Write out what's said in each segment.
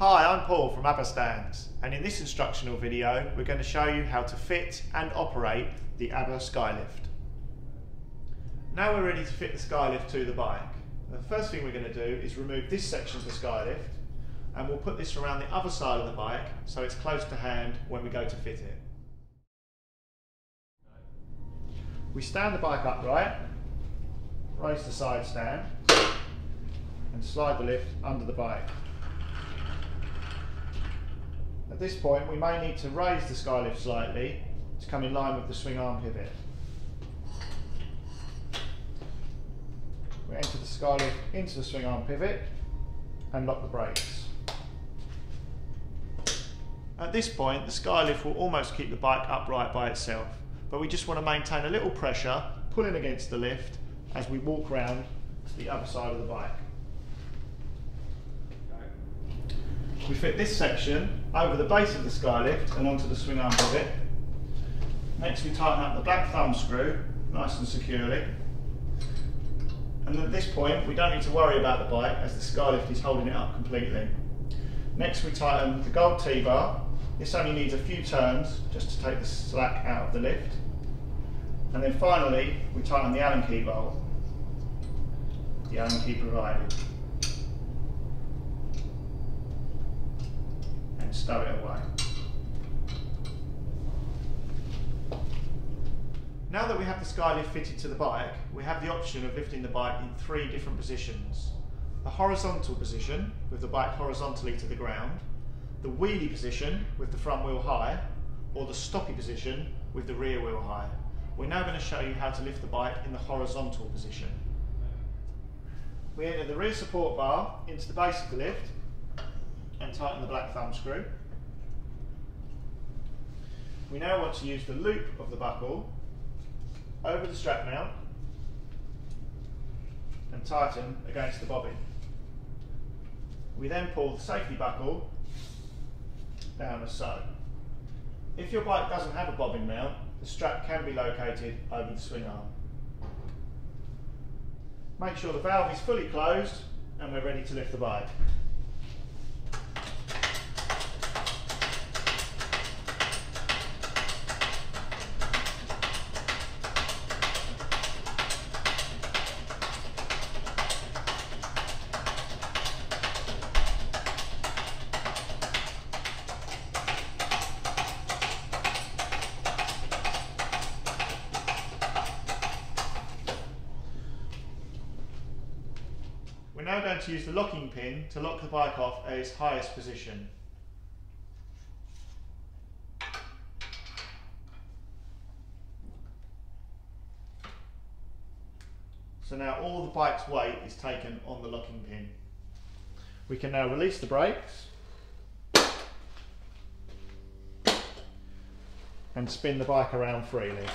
Hi, I'm Paul from ABBA Stands, and in this instructional video we're going to show you how to fit and operate the ABBA Sky Lift. Now we're ready to fit the Sky Lift to the bike. The first thing we're going to do is remove this section of the Sky Lift, and we'll put this around the other side of the bike so it's close to hand when we go to fit it. We stand the bike upright, raise the side stand and slide the lift under the bike. At this point we may need to raise the Sky Lift slightly to come in line with the swing arm pivot. We enter the Sky Lift into the swing arm pivot and lock the brakes. At this point the Sky Lift will almost keep the bike upright by itself, but we just want to maintain a little pressure pulling against the lift as we walk round to the other side of the bike. We fit this section over the base of the Sky Lift and onto the swing arm pivot. Next we tighten up the black thumb screw nice and securely, and at this point we don't need to worry about the bike as the Sky Lift is holding it up completely. Next we tighten the gold T-bar. This only needs a few turns just to take the slack out of the lift, and then finally we tighten the Allen key bolt, the Allen key provided, and stow it away. Now that we have the Sky Lift fitted to the bike, we have the option of lifting the bike in three different positions. The horizontal position, with the bike horizontally to the ground, the wheelie position with the front wheel high, or the stoppie position with the rear wheel high. We're now going to show you how to lift the bike in the horizontal position. We enter the rear support bar into the base of the lift and tighten the black thumb screw. We now want to use the loop of the buckle over the strap mount and tighten against the bobbin. We then pull the safety buckle down as so. If your bike doesn't have a bobbin mount, the strap can be located over the swing arm. Make sure the valve is fully closed and we're ready to lift the bike. We're now going to use the locking pin to lock the bike off at its highest position. So now all the bike's weight is taken on the locking pin. We can now release the brakes and spin the bike around freely.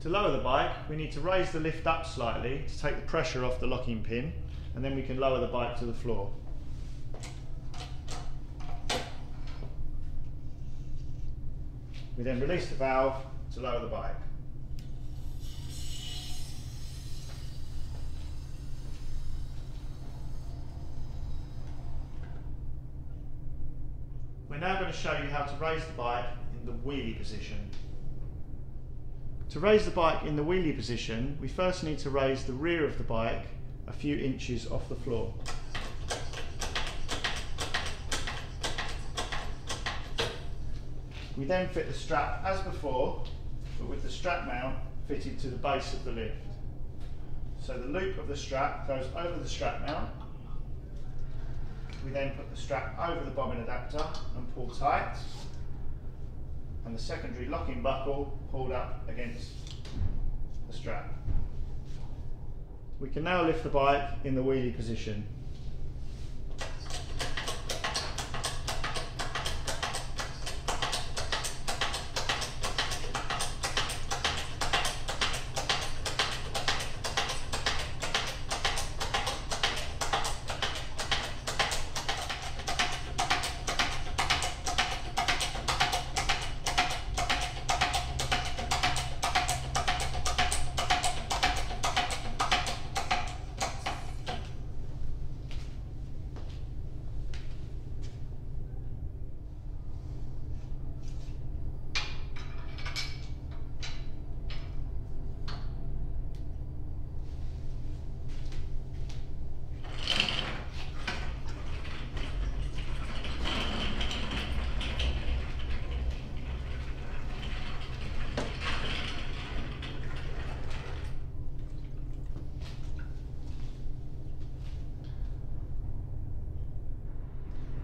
To lower the bike, we need to raise the lift up slightly to take the pressure off the locking pin, and then we can lower the bike to the floor. We then release the valve to lower the bike. We're now going to show you how to raise the bike in the wheelie position. To raise the bike in the wheelie position, we first need to raise the rear of the bike a few inches off the floor. We then fit the strap as before, but with the strap mount fitted to the base of the lift. So the loop of the strap goes over the strap mount. We then put the strap over the bobbin adapter and pull tight, and the secondary locking buckle pulled up against the strap. We can now lift the bike in the wheelie position.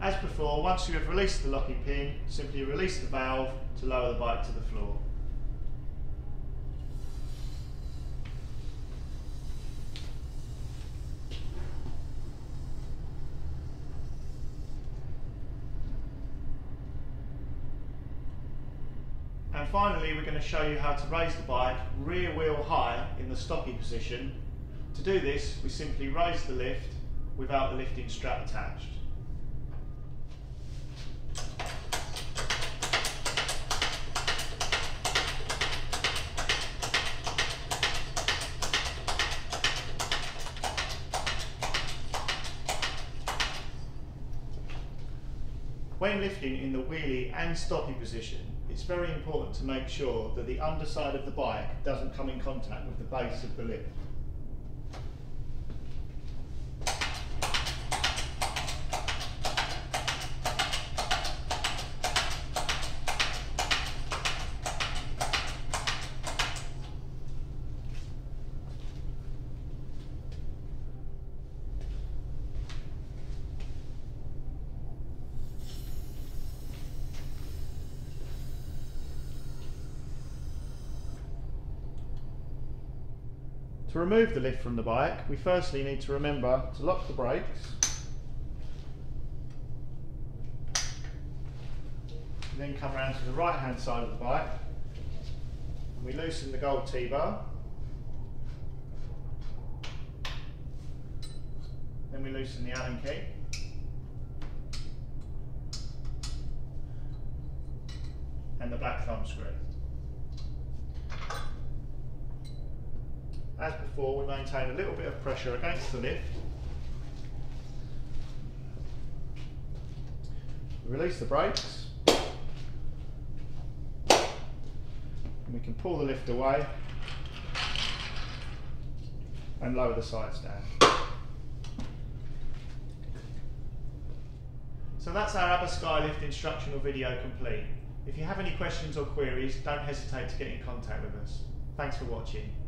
As before, once you have released the locking pin, simply release the valve to lower the bike to the floor. And finally, we're going to show you how to raise the bike rear wheel high in the stocky position. To do this, we simply raise the lift without the lifting strap attached. When lifting in the wheelie and stocky position, it's very important to make sure that the underside of the bike doesn't come in contact with the base of the lift. To remove the lift from the bike, we firstly need to remember to lock the brakes, and then come around to the right hand side of the bike, and we loosen the gold T-bar, then we loosen the Allen key, and the black thumb screw. As before, we maintain a little bit of pressure against the lift. Release the brakes. And we can pull the lift away and lower the side stand. So that's our ABBA Sky Lift instructional video complete. If you have any questions or queries, don't hesitate to get in contact with us. Thanks for watching.